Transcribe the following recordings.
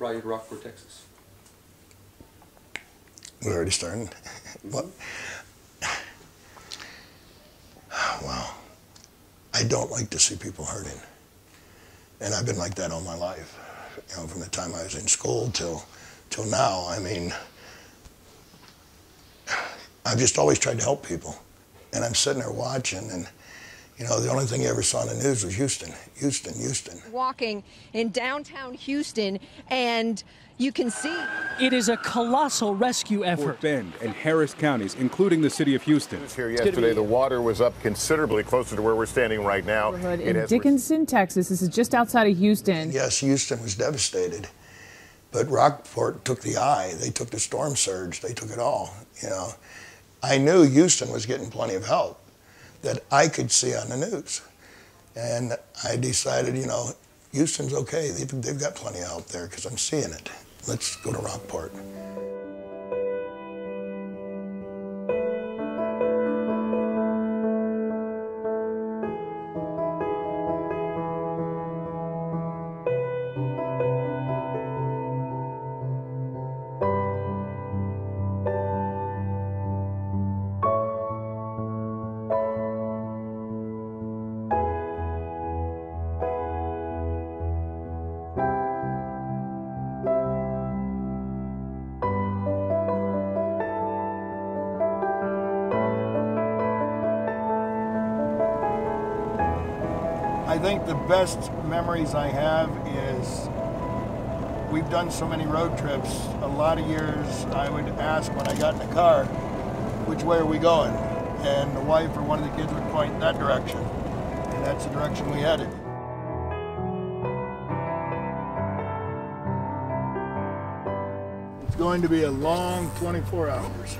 probably in Rockport, Texas. We're already starting. But, wow. I don't like to see people hurting. And I've been like that all my life. You know, from the time I was in school till now, I mean, I've just always tried to help people. And I'm sitting there watching, and you know, the only thing you ever saw on the news was Houston, Houston, Houston. Walking in downtown Houston, and you can see it is a colossal rescue effort. Fort Bend and Harris counties, including the city of Houston. Here yesterday, the water was up considerably closer to where we're standing right now. In Dickinson, Texas. This is just outside of Houston. Yes, Houston was devastated, but Rockport took the eye. They took the storm surge. They took it all. You know, I knew Houston was getting plenty of help that I could see on the news. And I decided, you know, Houston's okay. They've got plenty of help there because I'm seeing it. Let's go to Rockport. I think the best memories I have is we've done so many road trips. A lot of years I would ask when I got in the car, which way are we going? And the wife or one of the kids would point in that direction. And that's the direction we headed. It's going to be a long 24 hours.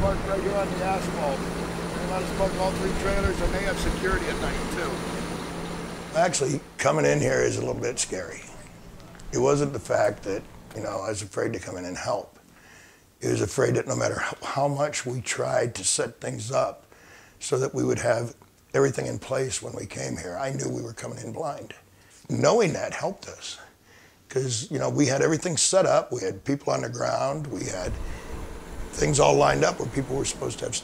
Parked right here on the asphalt. They let us park all three trailers, and they have security at night too. Actually, coming in here is a little bit scary. It wasn't the fact that, you know, I was afraid to come in and help. It was afraid that no matter how much we tried to set things up so that we would have everything in place when we came here, I knew we were coming in blind. Knowing that helped us because, you know, we had everything set up. We had people on the ground. We had things all lined up where people were supposed to have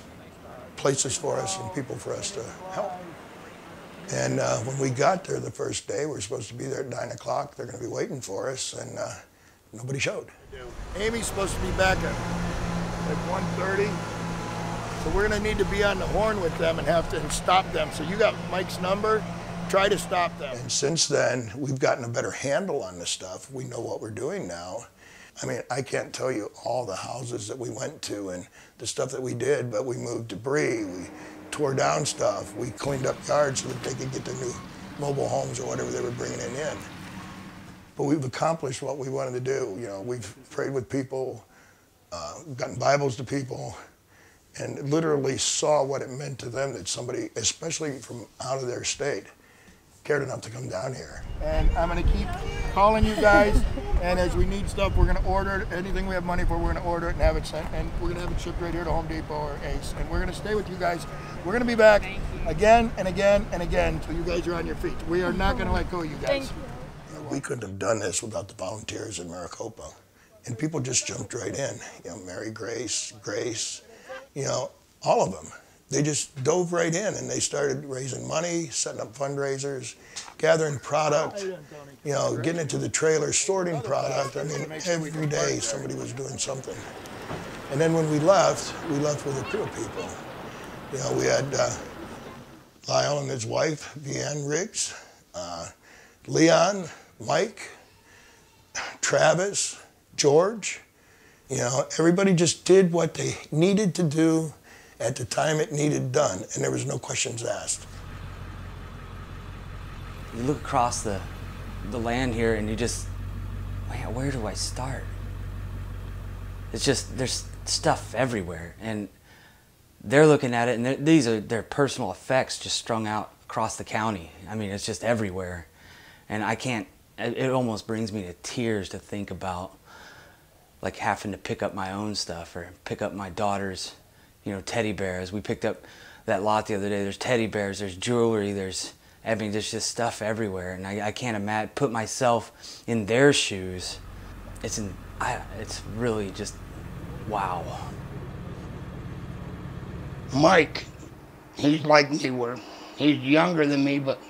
places for us and people for us to help. And when we got there the first day, we were supposed to be there at 9 o'clock. They're going to be waiting for us, and nobody showed. Amy's supposed to be back at 1:30, so we're going to need to be on the horn with them and stop them. So you got Mike's number. Try to stop them. And since then, we've gotten a better handle on this stuff. We know what we're doing now. I mean, I can't tell you all the houses that we went to and the stuff that we did, but we moved debris, we tore down stuff, we cleaned up yards so that they could get their new mobile homes or whatever they were bringing in. But we've accomplished what we wanted to do. You know, we've prayed with people, gotten Bibles to people, and literally saw what it meant to them that somebody, especially from out of their state, cared enough to come down here. And I'm going to keep calling you guys, and as we need stuff, we're going to order it. Anything we have money for, we're going to order it and have it sent, and we're going to have it shipped right here to Home Depot or Ace, and we're going to stay with you guys. We're going to be back again and again and again until you guys are on your feet. We are not going to let go of you guys. You know, we couldn't have done this without the volunteers in Maricopa, and people just jumped right in. You know, Mary Grace, you know, all of them. they just dove right in and they started raising money, setting up fundraisers, gathering product, you know, getting into the trailer, sorting product. I mean, every day somebody was doing something. And then when we left with the poor people. You know, we had Lyle and his wife, Vianne Riggs, Leon, Mike, Travis, George. You know, everybody just did what they needed to do at the time it needed done, and there was no questions asked. You look across the land here and you just, man, where do I start? It's just, there's stuff everywhere, and they're looking at it, and these are their personal effects just strung out across the county. I mean, it's just everywhere, and I can't, it almost brings me to tears to think about like having to pick up my own stuff or pick up my daughter's, you know, teddy bears. We picked up that lot the other day. There's teddy bears, there's jewelry, there's, I mean, there's just stuff everywhere, and I can't imagine, put myself in their shoes. It's really just, wow. Mike, he's like me, he's younger than me, but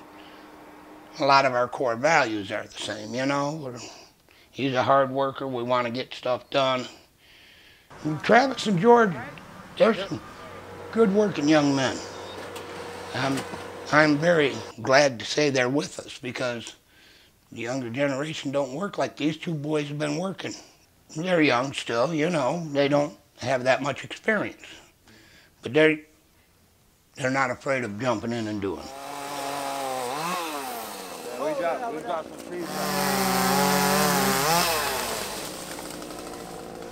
a lot of our core values are the same, you know? He's a hard worker, we want to get stuff done. And Travis and George, they're some good working young men. I'm very glad to say they're with us, because the younger generation don't work like these two boys have been working. They're young still, you know, they don't have that much experience. But they're not afraid of jumping in and doing. We got some trees.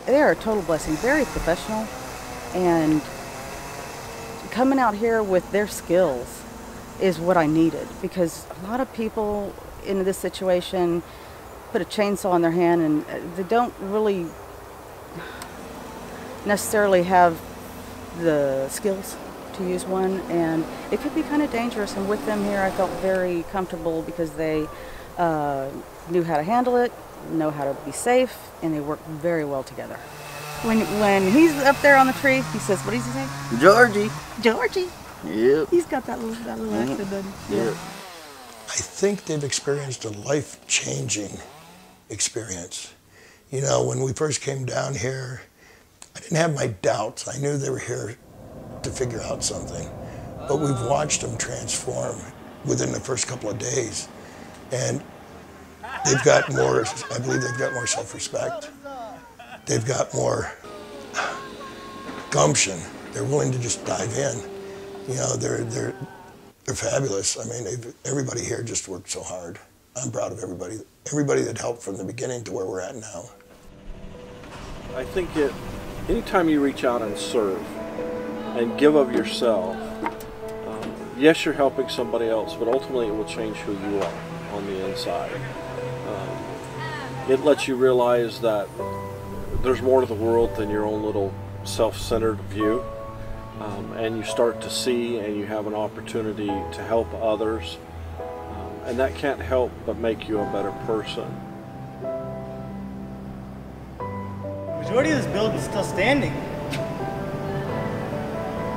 They are a total blessing, very professional, and coming out here with their skills is what I needed, because a lot of people into this situation put a chainsaw in their hand and they don't really necessarily have the skills to use one, and it could be kind of dangerous, and with them here I felt very comfortable because they knew how to handle it, know how to be safe, and they worked very well together. When he's up there on the tree, he says, what does he say? Georgie. Georgie. Yep. He's got that little accent, doesn't he? Yep. I think they've experienced a life-changing experience. You know, when we first came down here, I didn't have my doubts. I knew they were here to figure out something. But we've watched them transform within the first couple of days. And they've got more, I believe they've got more self-respect. They've got more gumption. They're willing to just dive in. You know, they're fabulous. I mean, everybody here just worked so hard. I'm proud of everybody. Everybody that helped from the beginning to where we're at now. I think that anytime you reach out and serve and give of yourself, yes, you're helping somebody else, but ultimately it will change who you are on the inside. It lets you realize that there's more to the world than your own little self-centered view. And you start to see, and you have an opportunity to help others, and that can't help but make you a better person. The majority of this building is still standing.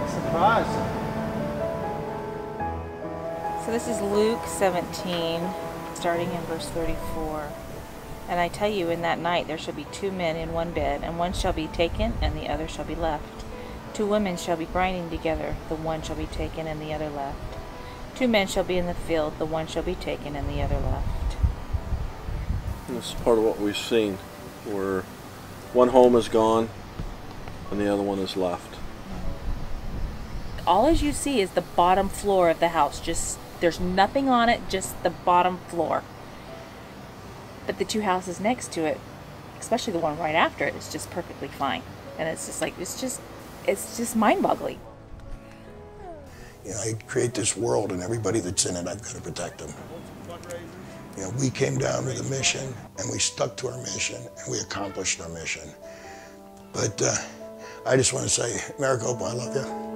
Surprise. So this is Luke 17, starting in verse 34. And I tell you, in that night there shall be two men in one bed, and one shall be taken, and the other shall be left. Two women shall be grinding together, the one shall be taken and the other left. Two men shall be in the field, the one shall be taken and the other left. And this is part of what we've seen, where one home is gone and the other one is left. All as you see is the bottom floor of the house. Just, there's nothing on it, just the bottom floor. But the two houses next to it, especially the one right after it, is just perfectly fine. And it's just like, it's just mind-boggling. You know, I create this world, and everybody that's in it, I've got to protect them. You know, we came down with a mission, and we stuck to our mission, and we accomplished our mission. But I just want to say, Maricopa, I love you.